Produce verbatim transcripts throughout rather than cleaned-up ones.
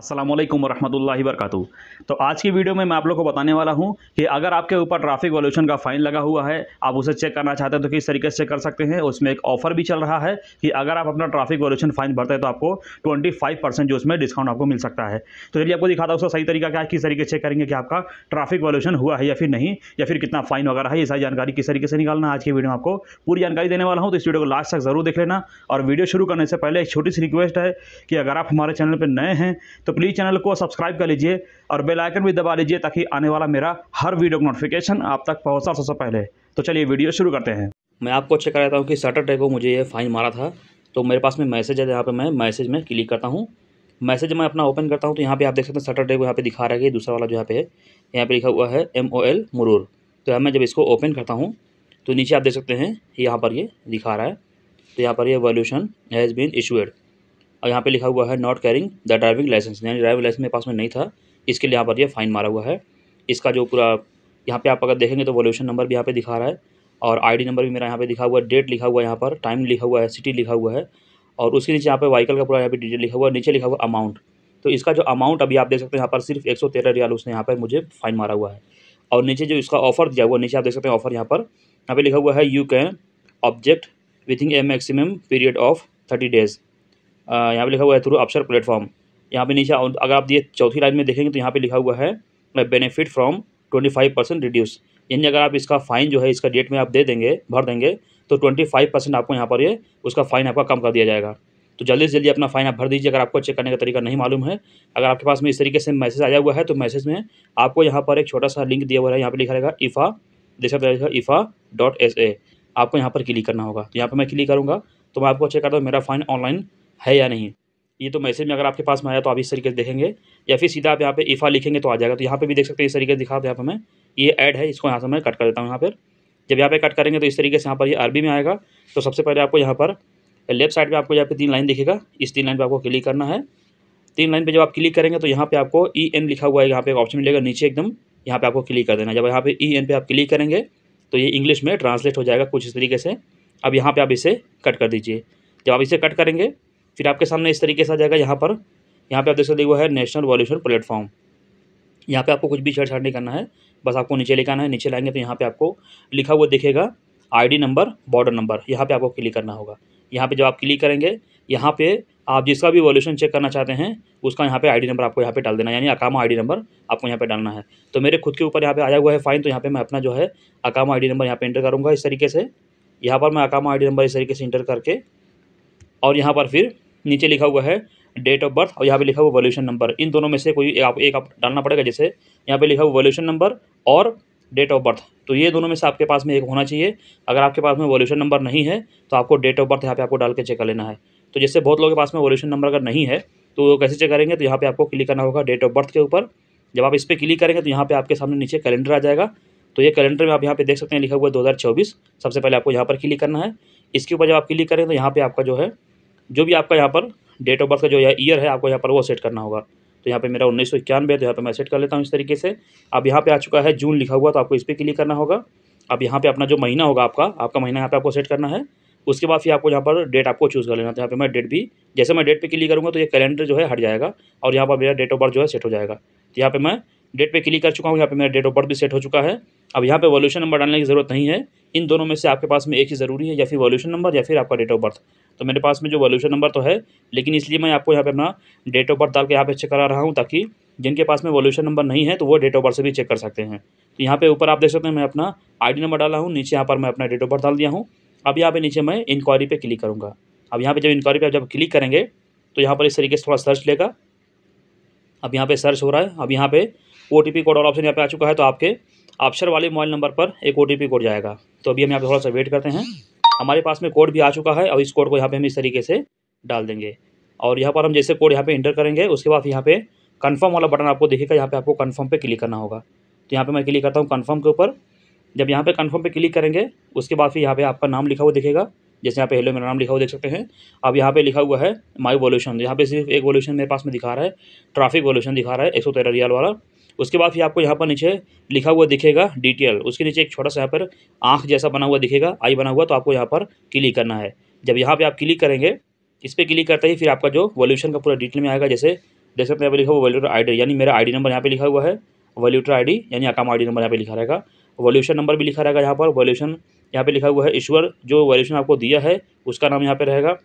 अस्सलामुअलैकुम वरहमतुल्लाहि वबरकातुहू। तो आज की वीडियो में मैं आप लोग को बताने वाला हूं कि अगर आपके ऊपर ट्रैफिक वॉल्यूशन का फाइन लगा हुआ है, आप उसे चेक करना चाहते हैं तो किस तरीके से कर सकते हैं। उसमें एक ऑफर भी चल रहा है कि अगर आप अपना ट्रैफिक वॉल्यूशन फाइन भरते हैं तो आपको ट्वेंटी फाइव परसेंट जो उसमें डिस्काउंट आपको मिल सकता है। तो चलिए आपको दिखाता हूं उसका सही तरीका क्या है, किस तरीके से चेक करेंगे कि आपका ट्रैफिक वॉल्यूशन हुआ है या फिर नहीं, या फिर कितना फाइन वगैरह है। ये सारी जानकारी किस तरीके से निकालना आज की वीडियो में आपको पूरी जानकारी देने वाला हूँ। तो इस वीडियो को लास्ट तक जरूर देख लेना। और वीडियो शुरू करने से पहले एक छोटी सी रिक्वेस्ट है कि अगर आप हमारे चैनल पर नए हैं तो प्लीज़ चैनल को सब्सक्राइब कर लीजिए और बेल आइकन भी दबा लीजिए ताकि आने वाला मेरा हर वीडियो का नोटिफिकेशन आप तक पहुंचा सबसे पहले। तो चलिए वीडियो शुरू करते हैं। मैं आपको चेक कराता हूं कि सैटरडे को मुझे ये फाइन मारा था। तो मेरे पास में मैसेज है, यहाँ पे मैं मैसेज में क्लिक करता हूँ। मैसेज मैं अपना ओपन करता हूँ तो यहाँ पे आप देख सकते हैं सैटरडे को यहाँ पे दिखा रहा है। दूसरा वाला जो यहाँ पे है, यहाँ पे लिखा हुआ है एम ओ एल मुरूर। तो यहाँ मैं जब इसको ओपन करता हूँ तो नीचे आप देख सकते हैं यहाँ पर ये दिखा रहा है। तो यहाँ पर यह वॉल्यूशन हैज़ बीन इशूड और यहाँ पे लिखा हुआ है not carrying the driving licence, यानी ड्राइविंग लाइसेंस मेरे पास में नहीं था, इसके लिए यहाँ पर ये फाइन मारा हुआ है। इसका जो पूरा यहाँ पे आप अगर देखेंगे तो वॉल्यूशन नंबर भी यहाँ पे दिखा रहा है और आईडी नंबर भी मेरा यहाँ पे दिखा हुआ है, डेट लिखा हुआ है, यहाँ पर टाइम लिखा हुआ है, सिटी लिखा हुआ है और उसके नीचे यहाँ पर व्हीकल का पूरा यहाँ पर डिटेल लिखा हुआ है, नीचे लिखा हुआ अमाउंट। तो इसका जो अमाउंट अभी आप देख सकते हैं यहाँ पर सिर्फ एक सौ तेरह रियाल उसने यहाँ पर मुझे फाइन मारा हुआ है। और नीचे जो इसका ऑफर दिया हुआ है, नीचे आप देख सकते हैं ऑफर यहाँ पर यहाँ पर लिखा हुआ है you can object within a maximum period of thirty days. यहाँ पे लिखा हुआ है थ्रू अपशर प्लेटफॉर्म। यहाँ पे नीचे अगर आप ये चौथी लाइन में देखेंगे तो यहाँ पे लिखा हुआ है benefit from twenty five percent reduce, यानी अगर आप इसका फाइन जो है इसका डेट में आप दे देंगे भर देंगे तो ट्वेंटी फाइव परसेंट आपको यहाँ पर ये उसका फाइन आपका कम कर दिया जाएगा। तो जल्दी से जल्दी अपना फाइन आप भर दीजिए अगर आपको चेक करने का तरीका नहीं मालूम है। अगर आपके पास में इस तरीके से मैसेज आया हुआ है तो मैसेज में आपको यहाँ पर एक छोटा सा लिंक दिया हुआ है, यहाँ पर लिखा रहेगा इफ़ा, देख सकते हैं इफ़ा डॉट एस ए, आपको यहाँ पर क्लिक करना होगा। यहाँ पर मैं क्लिक करूँगा तो मैं आपको चेक करता हूँ मेरा फाइन ऑनलाइन है या नहीं। ये तो मैसेज में अगर आपके पास में आया तो आप इस तरीके से देखेंगे, या फिर सीधा आप यहाँ पे इफ़ा लिखेंगे तो आ जाएगा। तो यहाँ पे भी देख सकते हैं इस तरीके से दिखा, तो यहाँ पर मैं ये ऐड है इसको यहाँ से मैं कट कर देता हूँ। यहाँ पर जब यहाँ पे कट करेंगे तो इस तरीके से यहाँ पर ये अरबी में आएगा। तो सबसे पहले आपको यहाँ पर लेफ्ट साइड पर आपको यहाँ पे तीन लाइन दिखेगा, इस तीन लाइन पर आपको क्लिक करना है। तीन लाइन पर जब आप क्लिक करेंगे तो यहाँ पर आपको ई एन लिखा हुआ है, यहाँ पर एक ऑप्शन मिलेगा नीचे एकदम, यहाँ पर आपको क्लिक कर देना। जब यहाँ पर ई एन पर आप क्लिक करेंगे तो ये इंग्लिश में ट्रांसलेट हो जाएगा कुछ इस तरीके से। अब यहाँ पर आप इसे कट कर दीजिए। जब आप इसे कट करेंगे फिर आपके सामने इस तरीके से आ जाएगा। यहाँ पर यहाँ पे आप देख सकते हुआ है नेशनल वॉल्यूशन प्लेटफॉर्म। यहाँ पे आपको कुछ भी छेड़छाड़ नहीं करना है, बस आपको नीचे लेकर आना है। नीचे लाएंगे तो यहाँ पे आपको लिखा हुआ दिखेगा आईडी नंबर, बॉर्डर नंबर, यहाँ पे आपको क्लिक करना होगा। यहाँ पे जब आप क्लिक करेंगे यहाँ पे आप जिसका भी वॉल्यूशन चेक करना चाहते हैं उसका यहाँ पे आईडी नंबर आपको यहाँ पे डाल देना है, यानी अकामा आईडी नंबर आपको यहाँ पे डालना है। तो मेरे खुद के ऊपर यहाँ पे आया हुआ है फाइन, तो यहाँ पे मैं अपना जो है अकामा आईडी नंबर यहाँ पे इंटर करूँगा इस तरीके से। यहाँ पर मैं अकामा आईडी नंबर इस तरीके से इंटर करके और यहाँ पर फिर नीचे लिखा हुआ है डेट ऑफ बर्थ और यहाँ पे लिखा हुआ वॉल्यूशन नंबर। इन दोनों में से कोई एक आप एक आप डालना पड़ेगा। जैसे यहाँ पे लिखा हुआ वॉल्यूशन नंबर और डेट ऑफ बर्थ, तो ये दोनों में से आपके पास में एक होना चाहिए। अगर आपके पास में वॉल्यूशन नंबर नहीं है तो आपको डेट ऑफ बर्थ यहाँ पे आपको डाल के चेक कर लेना है। तो जैसे बहुत लोगों के पास में वॉल्यूशन नंबर अगर नहीं है तो कैसे चेक करेंगे, तो यहाँ पर आपको क्लिक करना होगा डेट ऑफ बर्थ के ऊपर। जब आप इस पर क्लिक करेंगे तो यहाँ पर आपके सामने नीचे कैलेंडर आ जाएगा। तो ये कैलेंडर में आप यहाँ पे देख सकते हैं लिखा हुआ है दो हज़ार चौबीस। सबसे पहले आपको यहाँ पर क्लिक करना है। इसके ऊपर जब आप क्लिक करें तो यहाँ पे आपका जो है जो भी आपका यहाँ पर डेट ऑफ बर्थ का जो ईयर है आपको यहाँ पर वो सेट करना होगा। तो यहाँ पे मेरा उन्नीस सौ इक्यानवे है, तो यहाँ पे मैं सेट कर लेता हूँ इस तरीके से। अब यहाँ पे आ चुका है जून लिखा हुआ, तो आपको इस पर क्लिक करना होगा। अब यहाँ पे अपना जो महीना होगा आपका आपका महीना यहाँ पे आपको सेट करना है। उसके बाद फिर आपको यहाँ पर डेट आपको चूज़ कर लेना। तो यहाँ पे मैं डेट भी, जैसे मैं डेट पर क्लिक करूँगा तो ये कैलेंडर जो है हट जाएगा और यहाँ पर मेरा डेट ऑफ बर्थ जो है सेट हो जाएगा। तो यहाँ पर मैं डेट पे क्लिक कर चुका हूँ, यहाँ पे मेरा डेट ऑफ बर्थ भी सेट हो चुका है। अब यहाँ पे वॉल्यूशन नंबर डालने की ज़रूरत नहीं है। इन दोनों में से आपके पास में एक ही ज़रूरी है, या फिर वॉल्यूशन नंबर या फिर आपका डेट ऑफ बर्थ। तो मेरे पास में जो वॉल्यूशन नंबर तो है, लेकिन इसलिए मैं आपको यहाँ पे अपना डेट ऑफ बर्थ डाल के यहाँ पे चेक करा रहा हूँ ताकि जिनके पास में वॉल्यूशन नंबर नहीं है तो वो डेट ऑफ बर्थ से भी चेक कर सकते हैं। तो यहाँ पर ऊपर आप देख सकते हैं मैं अपना आई डी नंबर डाला हूँ, नीचे यहाँ पर मैं अपना डेट ऑफ बर्थ डाल दिया हूँ। अब यहाँ पर नीचे मैं इंक्वायरी पर क्लिक करूँगा। अब यहाँ पर जब इंक्वायरी पर जब क्लिक करेंगे तो यहाँ पर इस तरीके से थोड़ा सर्च लेगा। अब यहाँ पर सर्च हो रहा है। अब यहाँ पर ओ टी पी कोड और ऑप्शन यहाँ पे आ चुका है, तो आपके अक्षर वाले मोबाइल नंबर पर एक ओ टी पी कोड जाएगा। तो अभी हम यहाँ पे थोड़ा सा वेट करते हैं। हमारे पास में कोड भी आ चुका है और इस कोड को यहाँ पे हम इस तरीके से डाल देंगे और यहाँ पर हम जैसे कोड यहाँ पे इंटर करेंगे उसके बाद यहाँ पे कन्फर्म वाला बटन आपको दिखेगा। यहाँ पर आपको कन्फर्म पर क्लिक करना होगा। तो यहाँ पर मैं क्लिक करता हूँ कन्फर्म के ऊपर। जब यहाँ पर कन्फर्म पर क्लिक करेंगे उसके बाद फिर यहाँ पर आपका नाम लिखा हुआ दिखेगा, जैसे यहाँ पे हेलो मेरा नाम लिखा हुआ देख सकते हैं। अब यहाँ पे लिखा हुआ है माई वॉल्यूशन। यहाँ पे सिर्फ एक वॉल्यूशन मेरे पास में दिखा रहा है, ट्रैफिक वॉल्यूशन दिखा रहा है एक सौ तेरह रियाल वाला। उसके बाद फिर आपको यहाँ पर नीचे लिखा हुआ दिखेगा डिटेल, उसके नीचे एक छोटा सा यहाँ पर आँख जैसा बना हुआ दिखेगा, आई बना हुआ, तो आपको यहाँ पर क्लिक करना है। जब यहाँ पर आप क्लिक करेंगे, इस पर क्लिक करते ही फिर आपका जो वॉल्यूशन का पूरा डिटेल में आएगा। जैसे देख सकते हैं यहाँ पे लिखा हुआ वैल्यूटर आईडी, यानी मेरा आईडी नंबर यहाँ पे लिखा हुआ है, वैल्यूटर आईडी यानी अकाउंट आईडी नंबर यहाँ पे लिखा रहेगा, वैल्यूशन नंबर भी लिखा रहेगा यहाँ पर, वैल्यूशन यहाँ पे लिखा हुआ है, ईश्वर जो वैल्यूशन आपको दिया है उसका नाम यहाँ पे रहेगा,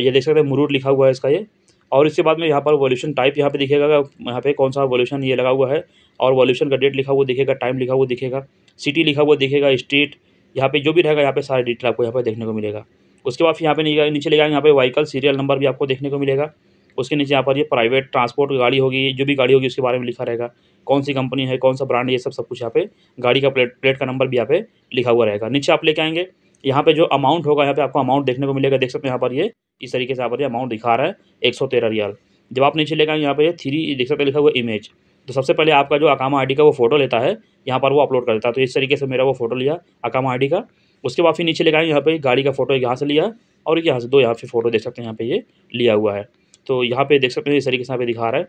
ये देख सकते हैं मुरूर लिखा हुआ है इसका ये। और इसके बाद में यहाँ पर वॉल्यूशन टाइप यहाँ पे दिखेगा, यहाँ पे कौन सा वॉल्यूशन ये लगा हुआ है, और वॉल्यूशन का डेट लिखा हुआ दिखेगा, टाइम लिखा हुआ दिखेगा, सिटी लिखा हुआ दिखेगा, स्ट्रीट यहाँ पे जो भी रहेगा यहाँ पे सारे डिटेल आपको यहाँ पे देखने को मिलेगा। उसके बाद फिर यहाँ पे नीचे लेगा यहाँ पे व्हीकल सीरियल नंबर भी आपको देखने को मिलेगा, उसके नीचे यहाँ पर ये प्राइवेट ट्रांसपोर्ट गाड़ी होगी, जो भी गाड़ी होगी उसके बारे में लिखा रहेगा, कौन सी कंपनी है, कौन सा ब्रांड, ये सब सब कुछ यहाँ पे, गाड़ी का प्लेट प्लेट का नंबर भी यहाँ पे लिखा हुआ रहेगा। नीचे आप लेके आएंगे यहाँ पे जो अमाउंट होगा यहाँ पे आपको अमाउंट देखने को मिलेगा, देख सकते हैं यहाँ पर ये इस तरीके से यहाँ पर ये अमाउंट दिखा रहा है एक सौ तेरह रियाल। जब आप नीचे लेकर आएंगे यहाँ पे थ्री देख सकते लिखा हुआ इमेज, तो सबसे पहले आपका जो अकामा आई डी का वो फोटो लेता है यहाँ पर वो अपलोड कर देता है, तो इस तरीके से मेरा वो फोटो लिया अकामा आई डी का। उसके बाद फिर नीचे लेकर आएंगे यहाँ पे गाड़ी का फोटो यहाँ से लिया और यहाँ से दो यहाँ पे फोटो देख सकते हैं यहाँ पे ये लिया हुआ है, तो यहाँ पे देख सकते हैं इस तरीके से यहाँ पे दिखा रहा है।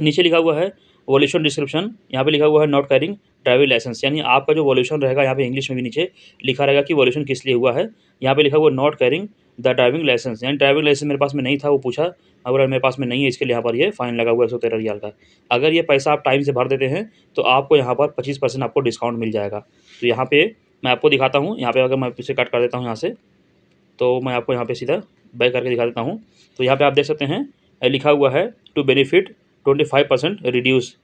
नीचे लिखा हुआ है वॉल्यूशन डिस्क्रिप्शन, यहाँ पे लिखा हुआ है नॉट कैरिंग ड्राइविंग लाइसेंस, यानी आपका जो वॉल्यूशन रहेगा यहाँ पे इंग्लिश में भी नीचे लिखा रहेगा कि वॉल्यूशन किस लिए हुआ है, यहाँ पे लिखा हुआ not carrying the driving licence, यानी ड्राइविंग लाइसेंस मेरे पास में नहीं था, वो पूछा अगर मेरे पास में नहीं है, इसके लिए यहाँ पर ये फाइन लगा हुआ है एक सौ तेरह रियाल का। अगर ये पैसा आप टाइम से भर देते हैं तो आपको यहाँ पर पच्चीस परसेंट आपको डिस्काउंट मिल जाएगा। तो यहाँ पे मैं आपको दिखाता हूँ, यहाँ पे अगर मैं इसे कट कर देता हूँ यहाँ से, तो मैं आपको यहाँ पे सीधा बैक करके दिखा देता हूँ। तो यहाँ पे आप देख सकते हैं लिखा हुआ है to benefit twenty five percent reduce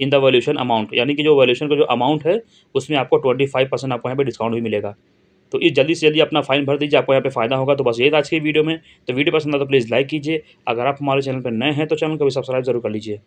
in the violation amount, यानी कि जो वॉल्यूशन का जो अमाउंट है उसमें आपको ट्वेंटी फाइव परसेंट आपको यहाँ पे डिस्काउंट भी मिलेगा। तो इस जल्दी से जल्दी अपना फाइन भर दीजिए, आपको यहाँ पे फायदा होगा। तो बस ये था आज की वीडियो में, तो वीडियो पसंद आता तो प्लीज़ लाइक कीजिए, अगर आप हमारे चैनल पर नए हैं तो चैनल को भी सब्सक्राइब जरूर कर लीजिए।